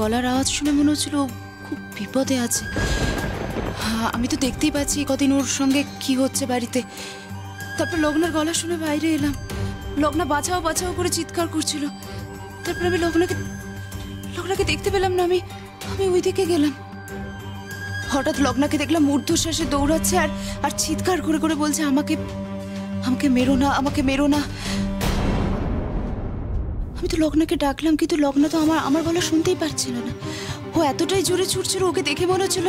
गलार आवाज़ शुने मन हो खूब विपदे आछे। आमी तो देखते ही पासी कदिन ओर संगे कि होच्छे बाड़ीते। तारपर लग्नार गला शुने बाइरे एलाम। लग्ना बाचाओ बाचाओ करे चित्कार करछिलो। तारपर आमी लग्नाके देखते पेलाम ना। आमी आमी ओई दिके गेलाम। हठात् लग्नाके देखलाम ऊर्ध्বশ্বাসে दौड़ाচ্ছে আর আর চিৎকার করে করে বলছে আমাকে আমাকে মেরো না, আমাকে মেরো না। আমি তো লগ্নাকে ডাকলাম কিন্তু লগ্না তো আমার আমার গলা শুনতেই পারছিল না। ও এতটাই জোরে ছুটছিল ওকে দেখে মনে হচ্ছিল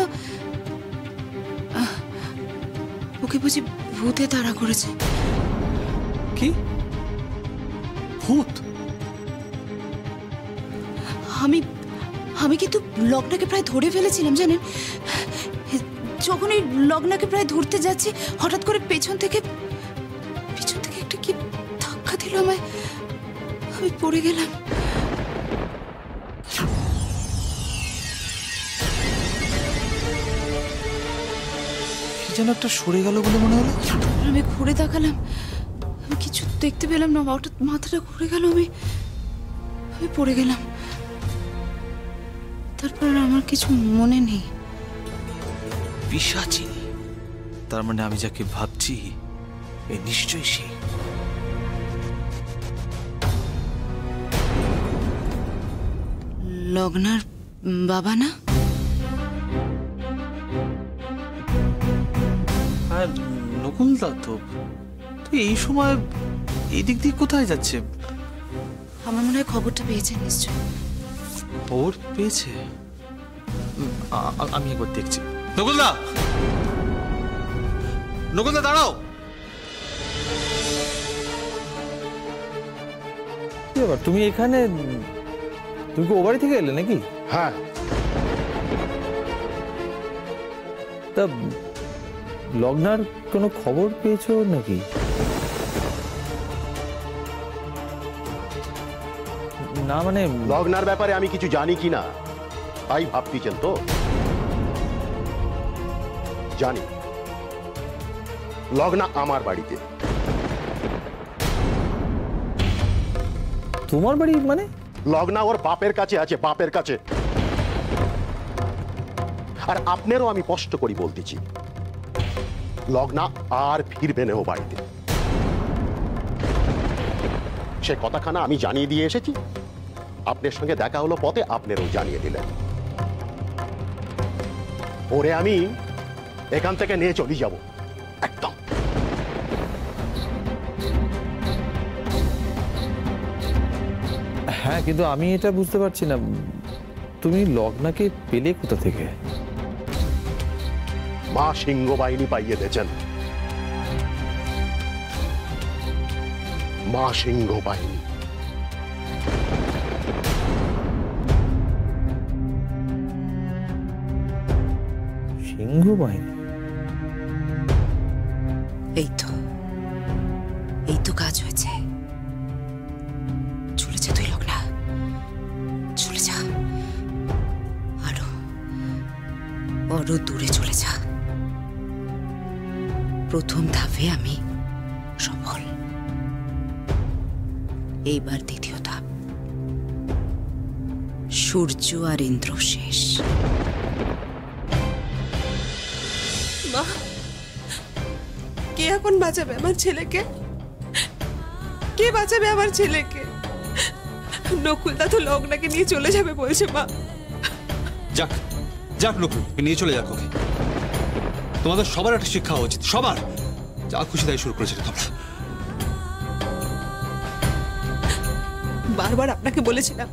ওকে বুঝি ভূতে তাড়া করেছে। কি ভূত? আমি আমি কিন্তু লগ্নাকে প্রায় ধরে ফেলেছিলাম জানেন। যখন এই লগ্নাকে প্রায় ধরতে যাচ্ছি হঠাৎ করে পেছন থেকে একটা কি ধাক্কা দিল আমায়। আমি পড়ে গেলাম। কি যেন একটা সরে গেল বলে মনে হলো। আমি ঘুরে তাকালাম, আমি কিছু দেখতে পেলাম না। হঠাৎ মাথাটা ঘুরে গেল, আমি পড়ে গেলাম। তারপর আমার কিছু মনে নেই। পিশাচিনী, তার মানে আমি যাকে ভাবছি এ নিশ্চয়ই সে। লগ্নার বাবা না? আর নকুলদা তো এই সময় এদিক দিয়ে কোথায় যাচ্ছে? আমার মনে হয় খবরটা পেয়েছে নিশ্চয়। খবর পেয়েছে? আমি একবার দেখছি। নকুলদা, নকুলদা দাঁড়াও। তুমি এখানে? তুমি কি ও বাড়ি থেকে এলে নাকি? হ্যাঁ। তা লগ্নার কোনো খবর পেয়েছো নাকি? না মানে লগ্নার ব্যাপারে আমি কিছু জানি কি না তাই ভাবতেছেন তো? জানি, লগ্না আমার বাড়িতে। তোমার বাড়ি মানে? লগ্না ওর বাপের কাছে আছে, বাপের কাছে। আর আপনারও আমি কষ্ট করি বলতেছি, লগ্না আর ফিরবে না ও বাড়িতে। সে কথাখানা আমি জানিয়ে দিয়ে এসেছি। আপনার সঙ্গে দেখা হলো পথে, আপনারও জানিয়ে দিলেন। ওরে আমি এখান থেকে নিয়ে চলে যাব একদম। হ্যাঁ, কিন্তু আমি এটা বুঝতে পারছি না তুমি লগ্নাকে পেলে কোথা থেকে? মা সিংহ বাহিনী পাইয়ে দিয়েছেন। মা সিংহ বাহিনী সিংহ বাহিনী এই তো কাজ হয়েছে। আরো দূরে চলে যা। প্রথম ধাপে আমি সফল, এইবার দ্বিতীয় ধাপ। সূর্য আর ইন্দ্র শেষ। মা, কে এখন বাঁচাবে আমার ছেলেকে? কে বাঁচাবে আমার ছেলেকে? নকুলদা তো লগ্নাকে নিয়ে চলে যাবে বলছে মা। যাক যাক নকুল, নিয়ে চলে যাক ওকে। তোমাদের সবার একটা শিক্ষা হওয়া উচিত, সবার। যা খুশি তাই শুরু করেছিল তোমরা। বারবার আপনাকে বলেছিলাম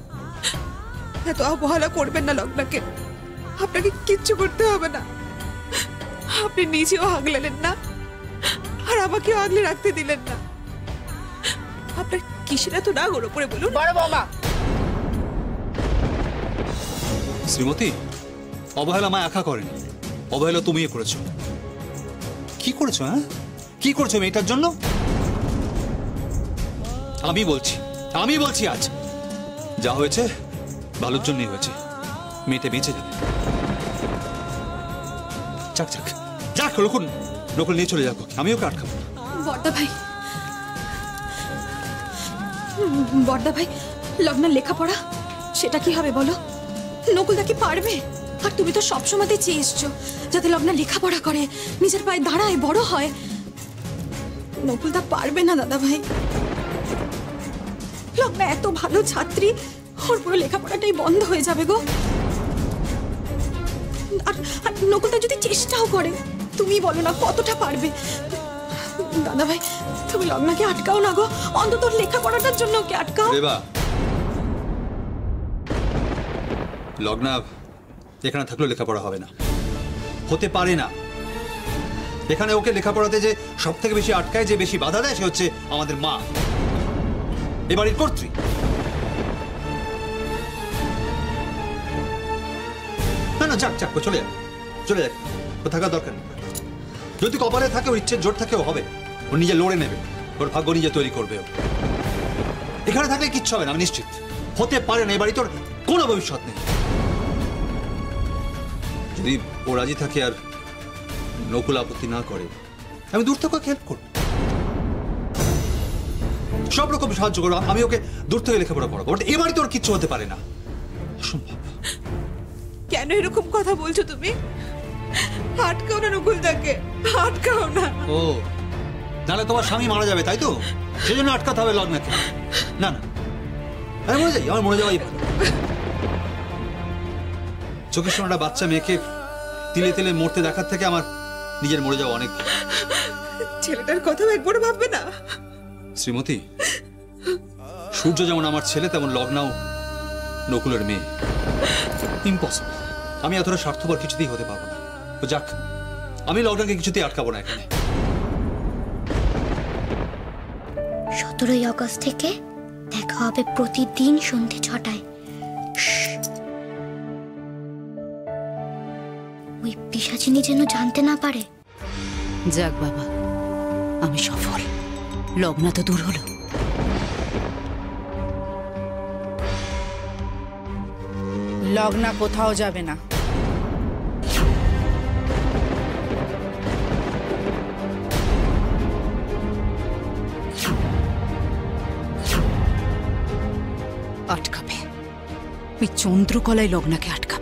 এত অবহেলা করবেন না লগ্নাকে। আপনাকে কিচ্ছু করতে হবে না। আপনি নিজেও আগলালেন না আর আমাকেও আগলে রাখতে দিলেন না। আপনার কিসেরা তো রাগ ওর উপরে বলুন। বড় বাবা শ্রীমতী, অবহেলা মা একা করেনি, অবহেলা তুমি করেছ। কি করেছো? হ্যাঁ, কি করছো মেয়েটার জন্য? আমি বলছি আজ যা হয়েছে ভালোর জন্যই হয়েছে। মেয়েটা বেঁচে যাবে। যাক যাক যাক, লোকল নিয়ে চলে যাক। আমি ওকে আটকাবো। বড়দা ভাই, লগ্নার লেখাপড়া সেটা কি হবে বলো? नकुलदा कि पारबे और तुम तो सब समय चेये एसो जाते लग्ना लेखापड़ा करे निजेर पाये दाड़ाय बड़ो हय नकुलदा पारबे ना दादा भाई लग्ना एत भालो छात्री और पुरो लेखापड़ाटाई बंध हये जाबे गो और नकुलदा जोदि चेष्टाओ करे तुमी बोलो ना कतटा पारबे दादा भाई तुम लग्ना के आटकाओ ना गो अंतत लेखापड़ाटार जोन्नो के आटकाओ देबा लग्ना एखाने थाकले लेखापड़ा होबे ना होते पारे ना एखाने ओके लेखापड़ाते जे सबथेके बेशी आटकाय जे बेशी बाधा देय से होच्छे आमादेर मा ए बाड़िर कर्त्री ना ना जाक जाक चले जा थाकार दरकार जो कपाले थाके ओर इच्छेर जोर थाके ओ होबे ओ निजे लड़े नेबे ओर भाग्य निजे तैरी करबे ओ एखाने थाकले किच्छु होबे ना आमि निश्चित होते पारे ना ए बाड़िते ओर कोनो भविष्यत नेई राजी थे और नकुल आपत्ति ना करे दूर तक हेल्प कर सब रकम सहाज्य कर दूर तक लेखापड़ा पढ़ाबो बट एबारे तो किच्छू होते पारे ना असम्भव केन एरकम कथा बोलছো তুমি আটকাও না নকুলদাকে আটকাও না ও তাহলে তোমার স্বামী মারা যাবে তাই তো সেজন্য আটকাতে হবে লগ্নাকে না না আরে মরে যাই আমার মরে যাওয়াই ভালো চোখের সামনে একটা বাচ্চা মেয়েকে তিলে তিলে মরতে দেখার থেকে আমার নিজের মরে যাওয়া অনেক ছেলেটার কথা একবার ভাববে না শ্রীমতী সূর্য যেমন আমার ছেলে তেমন লগ্নাও নকুলের মেয়ে ইম্পসিবল আমি এতটা স্বার্থপর কিছুতেই হতে পারবো না তো যাক আমি লগ্নাকে কিছুতেই আটকাবো না এখানে ১৭ই আগস্ট থেকে দেখা হবে প্রতিদিন সন্ধ্যা ৬টায় पिशाचिनी जेनो जानते ना पारे जाक बाबा आमी सफल लग्ना तो दूर हलो लग्ना कोथाओ जाबे ना आटकाबे ओई चंद्रकलाय लग्ना के आटकाबे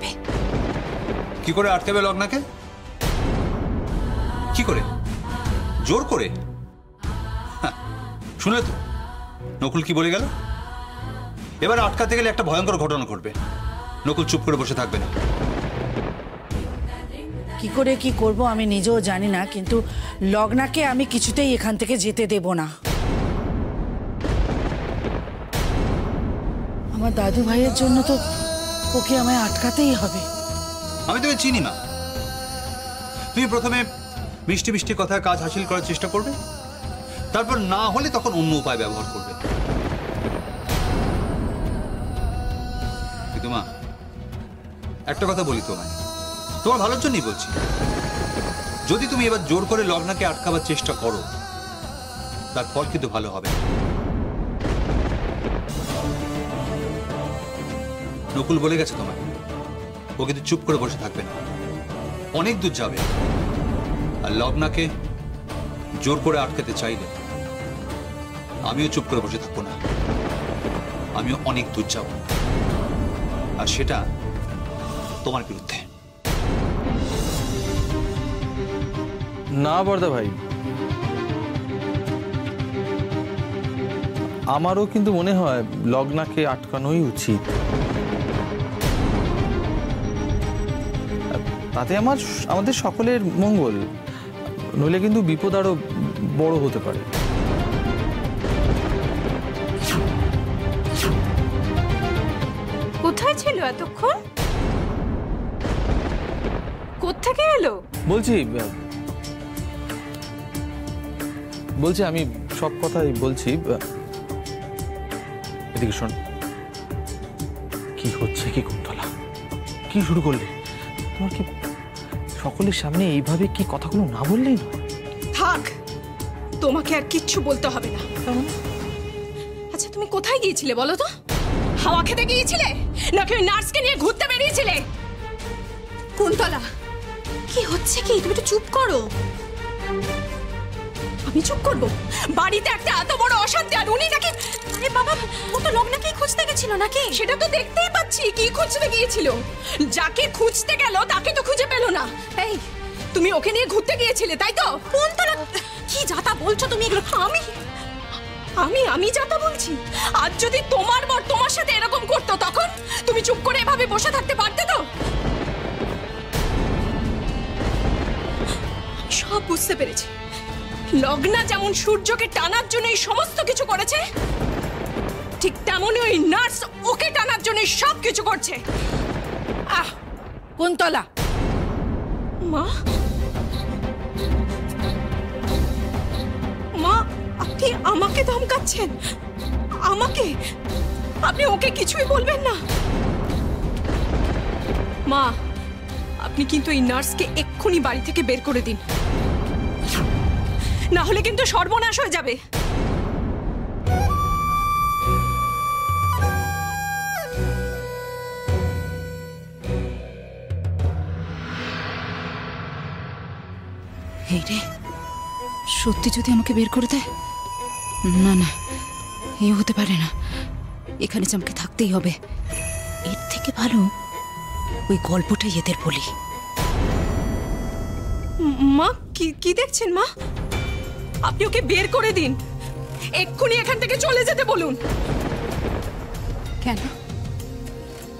কি করে আটকাবে লগ্নাকে কি করে জোর করে শুনলে তো নকুল কি বলে গেল এবার আটকাতে গেলে একটা ভয়ঙ্কর ঘটনা ঘটবে নকুল চুপ করে বসে থাকবে না কি করে কি করব আমি নিজেও জানি না কিন্তু লগ্নাকে আমি কিছুতেই এখান থেকে যেতে দেব না আমার দাদু ভাইয়ের জন্য তো ওকে আমায় আটকাতেই হবে আমি তোকে চিনি না তুমি প্রথমে মিষ্টি মিষ্টি কথা কাজ হাসিল করার চেষ্টা করবে তারপর না হলে তখন অন্য উপায় ব্যবহার করবে কিন্তু মা একটা কথা বলি তোমায় তোমার ভালোর জন্যই বলছি যদি তুমি এবার জোর করে লগ্নাকে আটকাবার চেষ্টা করো তার ফল কিন্তু ভালো হবে নকুল বলে গেছে তোমায় वो क्योंकि चुप कर बसे थकबे ना अनेक दूर जाबे और लग्ना के जोर कर आटकाते चाइले आमियो चुप कर बसे थकबो ना आमियो अनेक दूर जाब और सेटा तोमार बिरुद्धे ना बर्दा भाई आमारो किन्तु मने हय लग्ना के आटकानोई उचित ताते आमार आमादेर सकलेर मंगल नइले किन्तु विपद आरो बड़ होते पारे कोथाय छिलो एतक्षण कोथा के एलो बोलछि बोलछि आमी सब कथाई बोलछि एदिके शोन कि होच्छे कि कुंतला कि शुरू करले तोमार कि সকলের সামনে এইভাবে কি কথাগুলো না বললেই না থাক তোমাকে আর কিচ্ছু বলতে হবে না আচ্ছা তুমি কোথায় গিয়েছিলে বলো তো হাওয়া খেতে গিয়েছিলে নাকি নার্সকে নিয়ে ঘুরতে বেরিয়েছিলে কুন্তলা কি হচ্ছে কি তুমি তো চুপ করো আমি চুপ করব? বাড়িতে একটা এত বড় অশান্তি আর উনি নাকি আরে বাবা ও তো লগ্নাকেই খুঁজতে গেছিল নাকি? সেটা তো দেখতেই পাচ্ছি কি খুঁজতে গিয়েছিল। যাকে খুঁজতে গেল তাকে তো খুঁজে পেল না। এই তুমি ওকে নিয়ে ঘুরতে গিয়েছিলে তাই তো? কোন তোরা কি যাতা বলছো তুমি এগুলো? আমি আমি আমি যাতা বলছি? আজ যদি তোমার বর তোমার সাথে এরকম করতো তখন তুমি চুপ করে এভাবে বসে থাকতে পারতে তো? সব বুঝতে পেরেছি। লগ্না যেমন সূর্যকে টানার জন্য এই সমস্ত কিছু করেছে ঠিক তেমনই ওই নার্স ওকে টানার জন্য সব কিছু করছে। আহ কুন্তলা মা মা আপনি আমাকে ধমকাচ্ছেন? আমাকে? আপনি ওকে কিছুই বলবেন না মা। আপনি কিন্তু এই নার্সকে এক্ষুনি বাড়ি থেকে বের করে দিন, না হলে কিন্তু সর্বনাশ হয়ে যাবে। এই রে, সত্যি যদি আমাকে বের করে দেয়? না না, এ হতে পারে না। এখানে যে আমাকে থাকতেই হবে। এর থেকে ভালো ওই গল্পটাই এদের বলি। মা কি দেখছেন মা? আপনি ওকে বের করে দিন, এক্ষুনি এখান থেকে চলে যেতে বলুন। কেন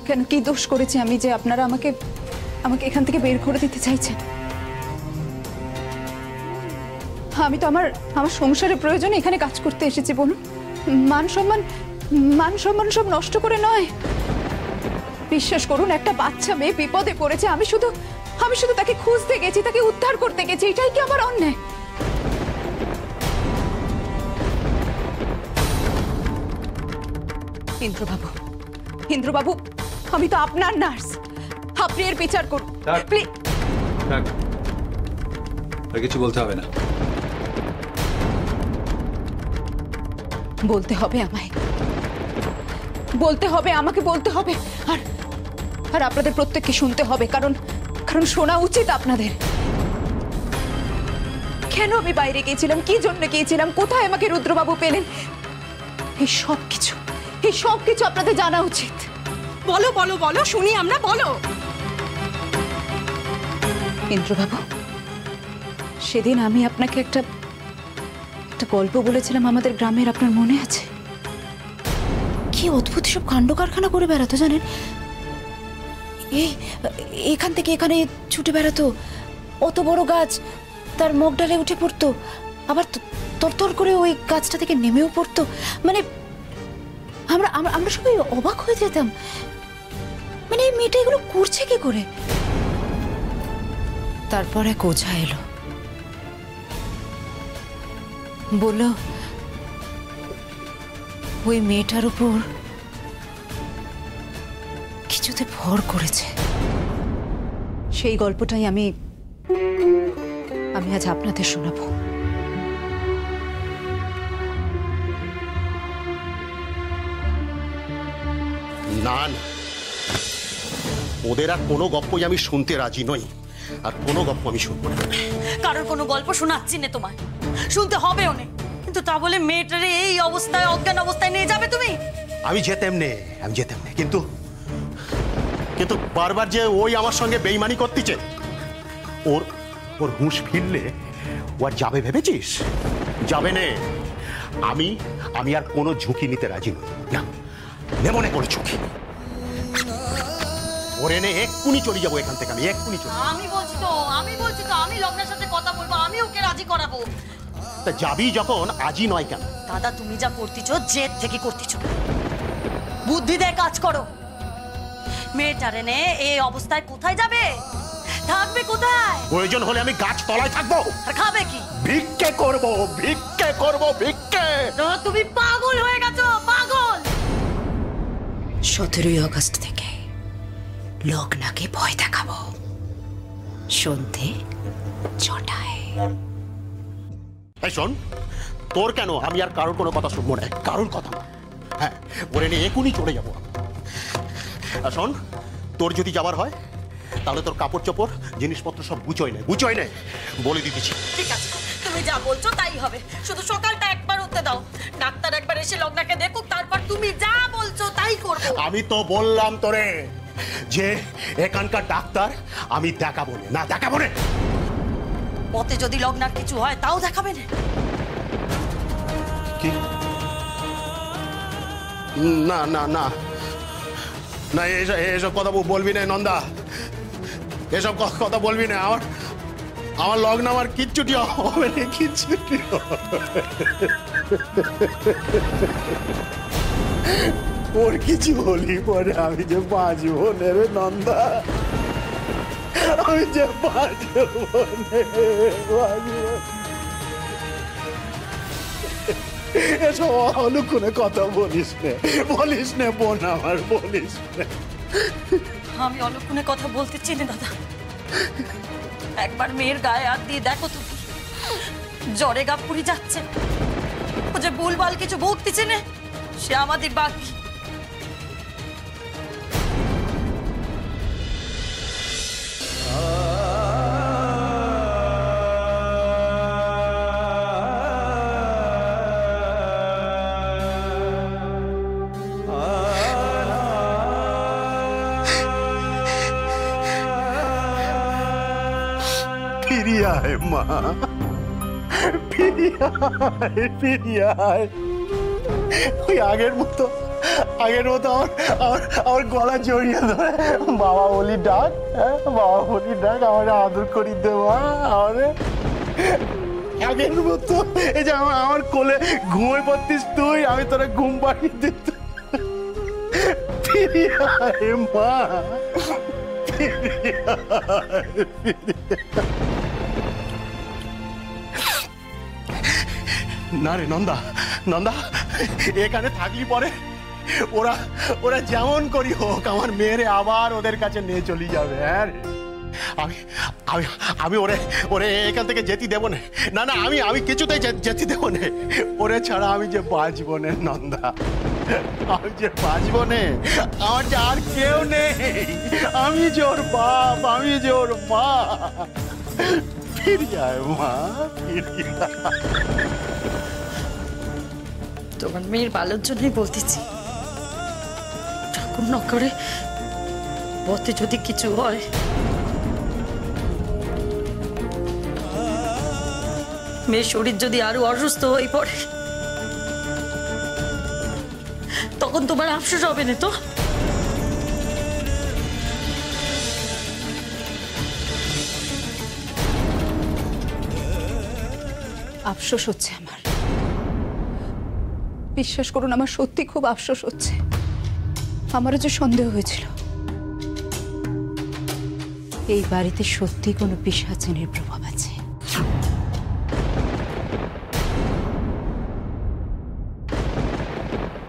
কেন কি দোষ করেছি আমি যে আপনারা আমাকে আমাকে এখান থেকে বের করে দিতে চাইছেন? আমি তো আমার আমার সংসারের প্রয়োজনে এখানে কাজ করতে এসেছি বলুন। মান সম্মান সব নষ্ট করে নয়। বিশ্বাস করুন, একটা বাচ্চা মেয়ে বিপদে পড়েছে, আমি শুধু তাকে খুঁজতে গেছি, তাকে উদ্ধার করতে গেছি। এটাই কি আমার অন্যায়? ইন্দ্রবাবু, আমি তো আপনার নার্স, আপনি এর বিচার করুন। কিছু বলতে হবে না? বলতে হবে আমাকে। আর আপনাদের প্রত্যেককে শুনতে হবে, কারণ শোনা উচিত আপনাদের। কেন আমি বাইরে গিয়েছিলাম, কি জন্য গিয়েছিলাম, কোথায় আমাকে রুদ্রবাবু পেলেন, এই সব কিছু আপনাদের জানা উচিত। বলো শুনি আমরা, বলো। ইন্দ্রবাবু, সেদিন আমি আপনাকে একটা গল্প বলেছিলাম আমাদের গ্রামের, আপনার মনে আছে? কি অদ্ভুত সব কাণ্ড কারখানা করে বেড়াতো জানেন, এখান থেকে এখানে ছুটে বেড়াতো, অত বড় গাছ তার মগ ডালে উঠে পড়তো, আবার তরতর করে ওই গাছটা থেকে নেমেও পড়তো। মানে আমরা সবাই অবাক হয়ে যেতাম, মানে এই মেয়েটা এগুলো করছে কি করে। তারপর এক ওঝা এলো, বলল ওই মেয়েটার উপর কিছুতে ভর করেছে। সেই গল্পটাই আমি আজ আপনাদের শোনাবো। না না, ওদের আর কোনো গল্পই আমি শুনতে রাজি নই। আর কোনো গল্প আমি শুনবো না, কারোর কোনো গল্প শোনাচ্ছি না তোমায়, শুনতে হবে ওনে। কিন্তু তা বলে মেয়েটারে এই অবস্থায়, অজ্ঞান অবস্থায় নিয়ে যাবে তুমি? আমি যেতাম নে। কিন্তু বারবার যে ওই আমার সঙ্গে বেইমানি করতেছে, ওর হুঁশ ফিরলে ও আর যাবে ভেবেছিস? যাবে নে। আমি আর কোনো ঝুঁকি নিতে রাজি নই। না, নেমনে করে ঝুঁকি। ওরে নে, এক্ষুনি চলে যাবো এখান থেকে। আমি বলছি তো আমি লগ্নের সাথে কথা বলবো, আমি ওকে রাজি করাবো। যাবি যখন আজই নয় কেন? দাদা, তুমি যা করতেছো জেদ থেকে করতেছো, বুদ্ধি দিয়ে কাজ করো। মেয়েটারে নে এই অবস্থায় কোথায় যাবে, থাকবে কোথায়? প্রয়োজন হলে আমি গাছ তলায় থাকবো। আর খাবে কি? ভিক্ষে করবো। তুমি পাগল হয়ে গেছো, পাগল। 17ই অগাস্ট থেকে লগ্নাকে ভয় দেখাবো, সন্ধে 6টায়। শোন, তোর কেন, আমি আর কারোর কোনো কথা শুনবো না, কারোর কথা। হ্যাঁ, ওরে নিয়ে এখনই চলে যাবো। আর শোন, তোর যদি যাবার হয় তাহলে তোর কাপড় চোপড় জিনিসপত্র সব গুছোয় নেয়। বলে দিতেছি। ঠিক আছে, তুমি যা বলছো তাই হবে শুধু সকালটা একবার উঠতে দাও ডাক্তার একবার এসে লগ্নাকে দেখুক তারপর তুমি যা বলছো তাই করব আমি তো বললাম তোরে যে এখানকার ডাক্তার আমি দেখাবো না দেখাবো না পথে যদি লগ্নার কিছু হয় তাও দেখাবে না কি না না না না এসব কথা বলবি না নন্দা এসব কথা বলবি না আমার আমার লগ্ন আমার কিচ্ছুটি হবে না কিচ্ছুটি ওর কিছু বলি পরে আমি যে বাঁচব না রে নন্দা আমি যে বাঁচব না এসব অলুক্ষণে কথা বলিস না বলিস না বোন আমার বলিস না আমি অলুক্ষণে কথা বলতে চিনি দাদা एक बार मेर गाए हाथ दिए देखो तुम जरे गा पुड़ी जाच्छे मुझे भूलभाल किछु भुगतिछे ना से आमादेर बाकी गला जड़िए बाबा बोली डाक बाबा बोली डाक आदर करी देवा आगे मत कोले घुमे पड़तीस तुम तोरा घुम पाड़ी दित मा ना रे नंदा नंदा एखाने थाकली परे ओरा ओरा जेमन करी होक आमार मेरे आबार ओदेर काछे निये चले जाबे यार आमी आमी आमी ओरे ओरे एखान थेके जेते देब ना ना ना आमी आमी किछुतेई जेते देब ना ओरे छाड़ा आमी जे बाँचबो ना नंदा आमी जे बाँचबो ना आमार जे आर केउ नेई आमी जे ओर बाप आमी जे ओर मा फिर जाए मा फिर जाए তোমার মেয়ের ভালোর জন্যই বলতেছি ঠাকুর না করে পথে যদি কিছু হয় মেয়ের শরীর যদি আরো অসুস্থ হয়ে পড়ে তখন তোমার আফসোস হবে না তো আফসোস হচ্ছে আমার विश्वास करुन आमार सत्यि खूब अफसोस होच्छे आमारो जे सन्देह होयेछिलो एई बाड़ीते सत्यि कोनो पिशाचिनीर प्रभाव आछे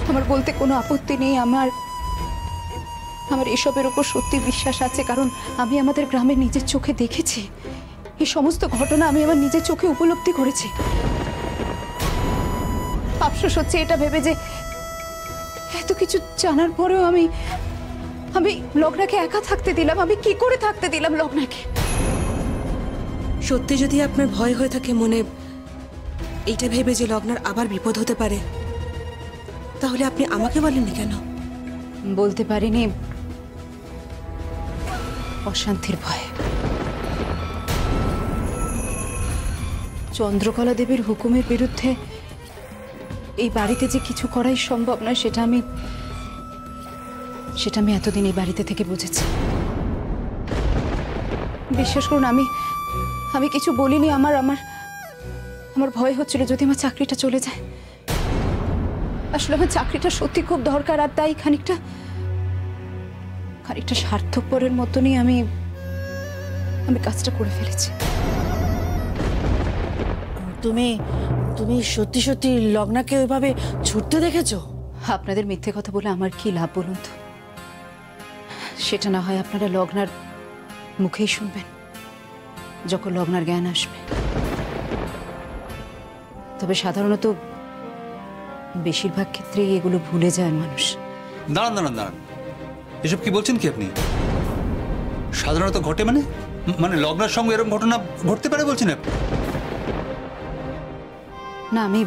आमार बोलते कोनो आपत्ति नेई आमार आमार एसबेर उपर सत्यि विश्वास आछे कारण आमी आमादेर ग्रामे निजेर चोखे देखेछि एई समस्त घटना आमी आमार निजेर चोखे उपलब्धि करेछि अफसोस होच्छे एटा भेबे जे एतो किछु जानार परेओ आमी आमी लग्नाके एका थाकते दिलाम आमी कि करे थाकते दिलाम लग्नाके सत्यि जोदि आपनार भय होये थाके मने एटा भेबे जे लग्नार आबार विपद होते पारे ताहले आपनि आमाके बोलेननि केन बोलते पारिनि अशांतिर भय चंद्रकला देवीर हुकुमेर बिरुद्धे এই বাড়িতে যে কিছু করাই সম্ভব নয় সেটা আমি এতদিন এই বাড়িতে থেকে বুঝেছি বিশ্বাস করুন আমি কিছু বলিনি আমার আমার আমার ভয় হচ্ছিল যদি আমার চাকরিটা চলে যায় আসলে আমার চাকরিটা সত্যি খুব দরকার আর তাই খানিকটা স্বার্থপরের মতনই আমি কাজটা করে ফেলেছি তুমি তুমি সত্যি সত্যি লগ্নাকে ওইভাবে ছুটতে দেখেছো আপনাদের মিথ্যে কথা বলে আমার কি লাভ বলুন তো সেটা না হয় আপনারা লগ্নার মুখেই শুনবেন যখন লগ্নার জ্ঞান আসবে তবে সাধারণত বেশিরভাগ ক্ষেত্রে এগুলো ভুলে যায় মানুষ দাঁড়ান দাঁড়ান দাঁড়ান এসব কি বলছেন কি আপনি সাধারণত ঘটে মানে মানে লগ্নার সঙ্গে এরকম ঘটনা ঘটতে পারে বলছেন আপনি ना आमी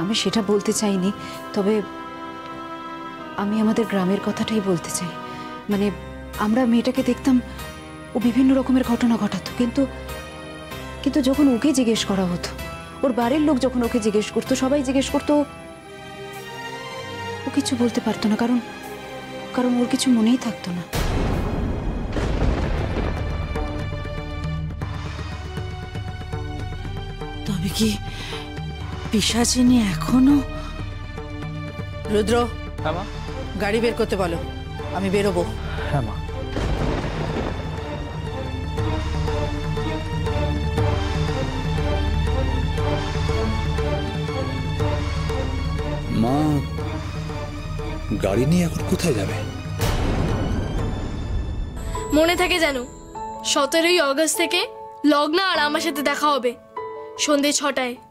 आमी शेटा बोलते चाइनी तबे आमी आमादेर ग्रामेर कथाटाई बोलते चाइ माने आमरा मेयेटाके देखताम ओ विभिन्न रकमेर घटना घटातो किन्तु किन्तु जखन ओके जिज्ञेस करा हतो ओर बाड़ीर लोक जखन ओके जिज्ञेस करतो सबाई जिज्ञेस करतो ओ किछु बोलते पारतो ना कारण कारण ओर किछु मनेई थाकतो ना। तबे कि पिशाचिनी एखोनो रुद्र गाड़ी बेर करते बोलो आमी बेरोबो। हाँ मा गाड़ी नहीं आकर कूदा जावे। मोने था के जानो, 17 अगस्त थे के लग्ना आरामा शायद देखा होगे, शोंदे छोटा है।